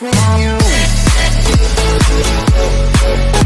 lost me.